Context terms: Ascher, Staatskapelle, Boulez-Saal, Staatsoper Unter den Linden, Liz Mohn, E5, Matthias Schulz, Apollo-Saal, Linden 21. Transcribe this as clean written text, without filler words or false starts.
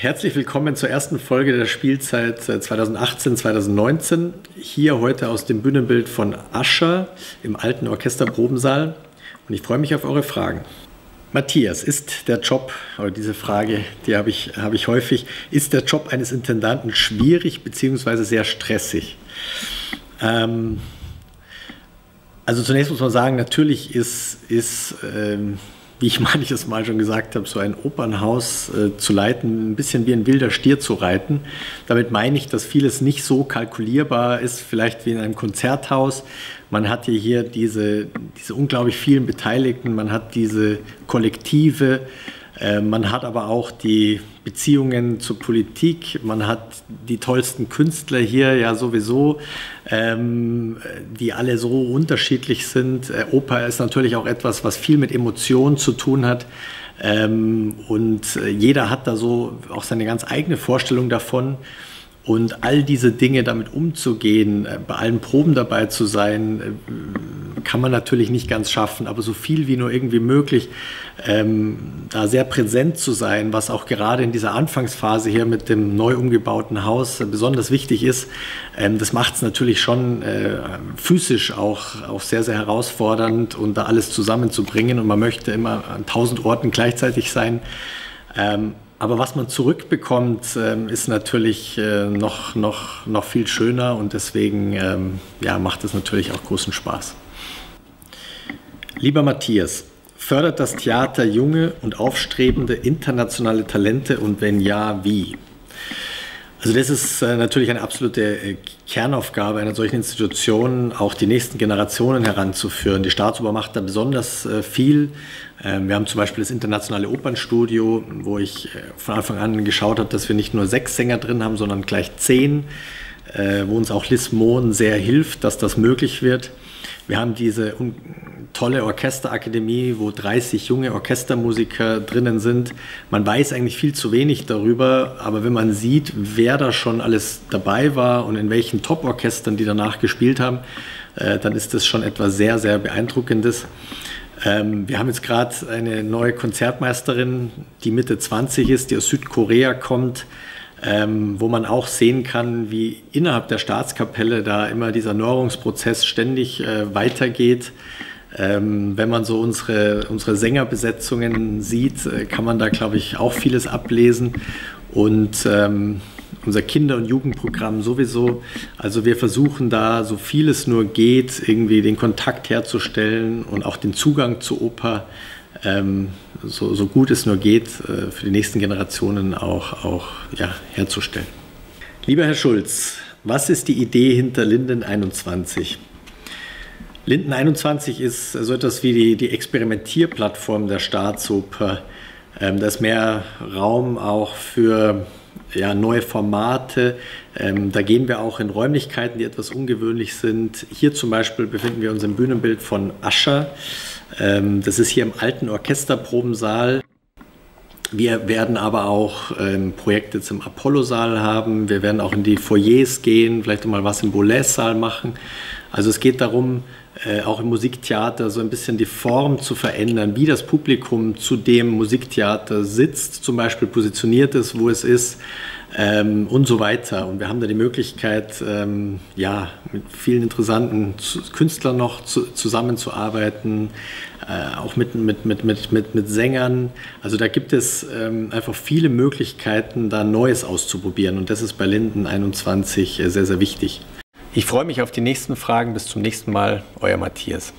Herzlich willkommen zur ersten Folge der Spielzeit 2018-2019. Hier heute aus dem Bühnenbild von Ascher im alten Orchesterprobensaal. Und ich freue mich auf eure Fragen. Matthias, ist der Job, oder diese Frage, die habe ich häufig, ist der Job eines Intendanten schwierig bzw. sehr stressig? Also zunächst muss man sagen, natürlich ist wie ich manches Mal schon gesagt habe, so ein Opernhaus zu leiten, ein bisschen wie ein wilder Stier zu reiten. Damit meine ich, dass vieles nicht so kalkulierbar ist, vielleicht wie in einem Konzerthaus. Man hat hier diese unglaublich vielen Beteiligten, man hat diese Kollektive, man hat aber auch die Beziehungen zur Politik, man hat die tollsten Künstler hier ja sowieso, die alle so unterschiedlich sind. Oper ist natürlich auch etwas, was viel mit Emotionen zu tun hat, und jeder hat da so auch seine ganz eigene Vorstellung davon. Und all diese Dinge damit umzugehen, bei allen Proben dabei zu sein, kann man natürlich nicht ganz schaffen, aber so viel wie nur irgendwie möglich, da sehr präsent zu sein, was auch gerade in dieser Anfangsphase hier mit dem neu umgebauten Haus besonders wichtig ist, das macht es natürlich schon physisch auch sehr, sehr herausfordernd, und da alles zusammenzubringen, und man möchte immer an 1000 Orten gleichzeitig sein. Aber was man zurückbekommt, ist natürlich noch viel schöner, und deswegen ja, macht es natürlich auch großen Spaß. Lieber Matthias, fördert das Theater junge und aufstrebende internationale Talente, und wenn ja, wie? Also das ist natürlich eine absolute Kernaufgabe einer solchen Institution, auch die nächsten Generationen heranzuführen. Die Staatsoper macht da besonders viel. Wir haben zum Beispiel das internationale Opernstudio, wo ich von Anfang an geschaut habe, dass wir nicht nur 6 Sänger drin haben, sondern gleich 10, wo uns auch Liz Mohn sehr hilft, dass das möglich wird. Wir haben diese tolle Orchesterakademie, wo 30 junge Orchestermusiker drinnen sind. Man weiß eigentlich viel zu wenig darüber, aber wenn man sieht, wer da schon alles dabei war und in welchen Top-Orchestern die danach gespielt haben, dann ist das schon etwas sehr, sehr Beeindruckendes. Wir haben jetzt gerade eine neue Konzertmeisterin, die Mitte 20 ist, die aus Südkorea kommt, wo man auch sehen kann, wie innerhalb der Staatskapelle da immer dieser Neuerungsprozess ständig weitergeht. Wenn man so unsere Sängerbesetzungen sieht, kann man da, glaube ich, auch vieles ablesen. Und unser Kinder- und Jugendprogramm sowieso. Also wir versuchen da, so viel es nur geht, irgendwie den Kontakt herzustellen und auch den Zugang zur Oper, so gut es nur geht, für die nächsten Generationen auch ja, herzustellen. Lieber Herr Schulz, was ist die Idee hinter Linden 21? Linden 21 ist so etwas wie die Experimentierplattform der Staatsoper. Da ist mehr Raum auch für ja, neue Formate. Da gehen wir auch in Räumlichkeiten, die etwas ungewöhnlich sind. Hier zum Beispiel befinden wir uns im Bühnenbild von Ascher. Das ist hier im alten Orchesterprobensaal. Wir werden aber auch Projekte zum Apollo-Saal haben. Wir werden auch in die Foyers gehen, vielleicht mal was im Boulez-Saal machen. Also es geht darum, auch im Musiktheater so ein bisschen die Form zu verändern, wie das Publikum zu dem Musiktheater sitzt, zum Beispiel positioniert ist, wo es ist, und so weiter. Und wir haben da die Möglichkeit, ja, mit vielen interessanten Künstlern noch zusammenzuarbeiten, auch mit Sängern. Also da gibt es einfach viele Möglichkeiten, da Neues auszuprobieren, und das ist bei Linden 21 sehr, sehr wichtig. Ich freue mich auf die nächsten Fragen. Bis zum nächsten Mal, euer Matthias.